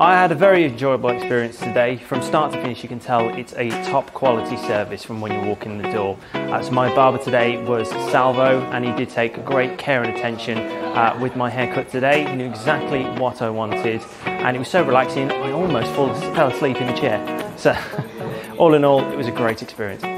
I had a very enjoyable experience today. From start to finish, you can tell it's a top quality service from when you walk in the door. So my barber today was Salvo, and he did take great care and attention with my haircut today. He knew exactly what I wanted, and it was so relaxing I almost fell asleep in the chair. So all in all, it was a great experience.